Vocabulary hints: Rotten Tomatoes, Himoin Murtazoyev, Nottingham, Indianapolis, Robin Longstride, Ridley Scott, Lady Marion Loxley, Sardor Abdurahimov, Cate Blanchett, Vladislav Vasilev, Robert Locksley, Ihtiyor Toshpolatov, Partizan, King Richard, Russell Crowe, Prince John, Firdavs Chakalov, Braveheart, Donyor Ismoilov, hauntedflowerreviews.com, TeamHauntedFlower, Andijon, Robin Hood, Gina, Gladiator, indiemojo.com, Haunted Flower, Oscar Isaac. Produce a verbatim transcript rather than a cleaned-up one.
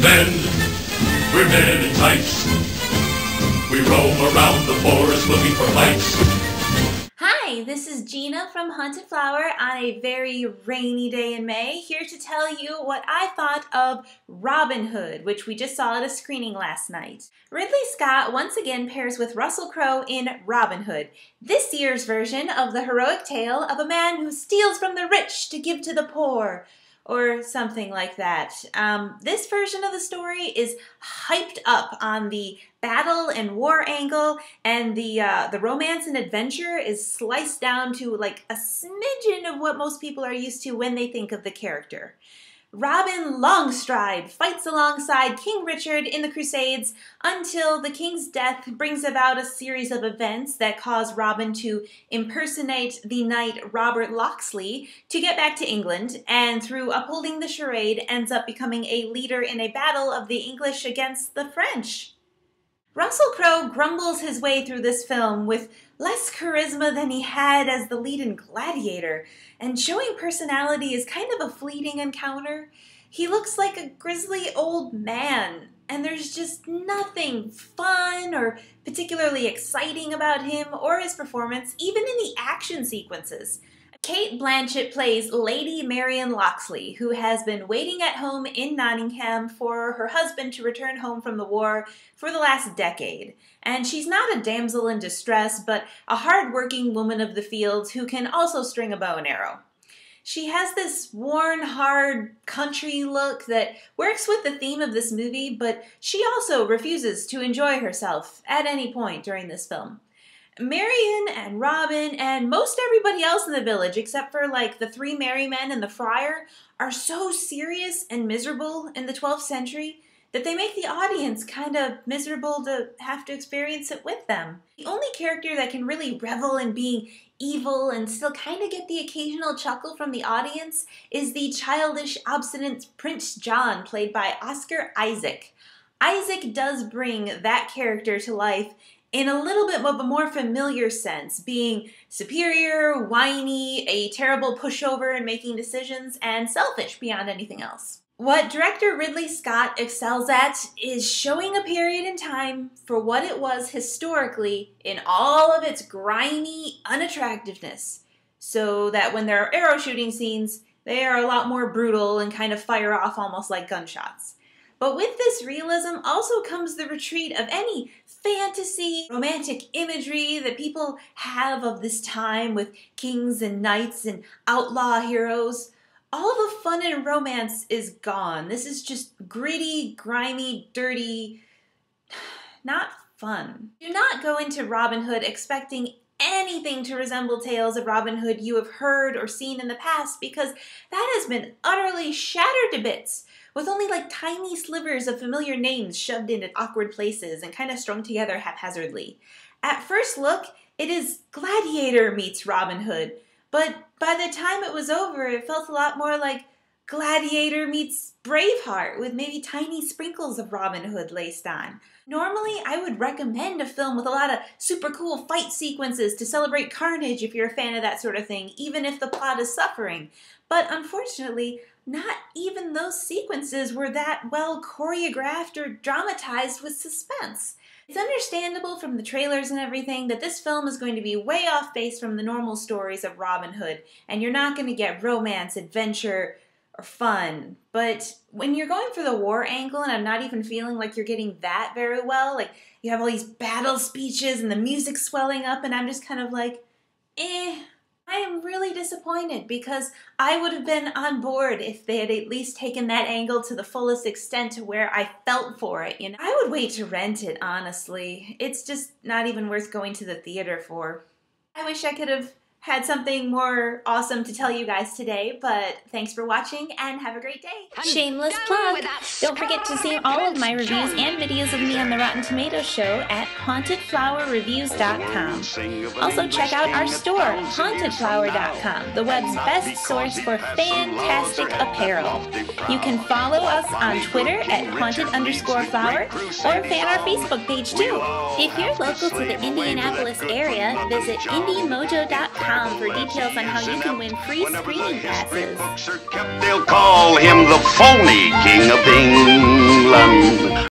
men, we're men in tights. We roam around the forest looking for lights. Hi, this is Gina from Haunted Flower on a very rainy day in May, here to tell you what I thought of Robin Hood, which we just saw at a screening last night. Ridley Scott once again pairs with Russell Crowe in Robin Hood, this year's version of the heroic tale of a man who steals from the rich to give to the poor, or something like that. Um, this version of the story is hyped up on the battle and war angle, and the uh, the romance and adventure is sliced down to like a smidgen of what most people are used to when they think of the character. Robin Longstride fights alongside King Richard in the Crusades until the king's death brings about a series of events that cause Robin to impersonate the knight Robert Locksley to get back to England, and through upholding the charade ends up becoming a leader in a battle of the English against the French. Russell Crowe grumbles his way through this film with less charisma than he had as the lead in Gladiator, and showing personality is kind of a fleeting encounter. He looks like a grisly old man, and there's just nothing fun or particularly exciting about him or his performance, even in the action sequences. Cate Blanchett plays Lady Marion Loxley, who has been waiting at home in Nottingham for her husband to return home from the war for the last decade. And she's not a damsel in distress, but a hard-working woman of the fields who can also string a bow and arrow. She has this worn, hard country look that works with the theme of this movie, but she also refuses to enjoy herself at any point during this film. Marion and Robin and most everybody else in the village, except for like the three merry men and the friar, are so serious and miserable in the twelfth century that they make the audience kind of miserable to have to experience it with them. The only character that can really revel in being evil and still kind of get the occasional chuckle from the audience is the childish, obstinate Prince John, played by Oscar Isaac. Isaac does bring that character to life in a little bit of a more familiar sense, being superior, whiny, a terrible pushover in making decisions, and selfish beyond anything else. What director Ridley Scott excels at is showing a period in time for what it was historically in all of its grimy unattractiveness, so that when there are arrow shooting scenes, they are a lot more brutal and kind of fire off almost like gunshots. But with this realism also comes the retreat of any fantasy, romantic imagery that people have of this time with kings and knights and outlaw heroes. All the fun and romance is gone. This is just gritty, grimy, dirty, not fun. Do not go into Robin Hood expecting anything to resemble tales of Robin Hood you have heard or seen in the past, because that has been utterly shattered to bits, with only like tiny slivers of familiar names shoved into awkward places and kind of strung together haphazardly. At first look, it is Gladiator meets Robin Hood, but by the time it was over, it felt a lot more like Gladiator meets Braveheart, with maybe tiny sprinkles of Robin Hood laced on. Normally, I would recommend a film with a lot of super cool fight sequences to celebrate carnage if you're a fan of that sort of thing, even if the plot is suffering. But unfortunately, not even those sequences were that well choreographed or dramatized with suspense. It's understandable from the trailers and everything that this film is going to be way off base from the normal stories of Robin Hood, and you're not going to get romance, adventure, or fun. But when you're going for the war angle, and I'm not even feeling like you're getting that very well, like you have all these battle speeches and the music swelling up, and I'm just kind of like, eh. I am really disappointed, because I would have been on board if they had at least taken that angle to the fullest extent to where I felt for it, you know? I would wait to rent it, honestly. It's just not even worth going to the theater for. I wish I could have had something more awesome to tell you guys today, but thanks for watching and have a great day. Shameless plug! Don't forget to see all of my reviews and videos of me on the Rotten Tomatoes show at haunted flower reviews dot com. Also check out our store, haunted flower dot com, the web's best source for fantastic apparel. You can follow us on Twitter at haunted underscore flower, or fan our Facebook page too. If you're local to the Indianapolis area, visit indie mojo dot com for details on how you can win free screening passes. They'll call him the phony king of things. England.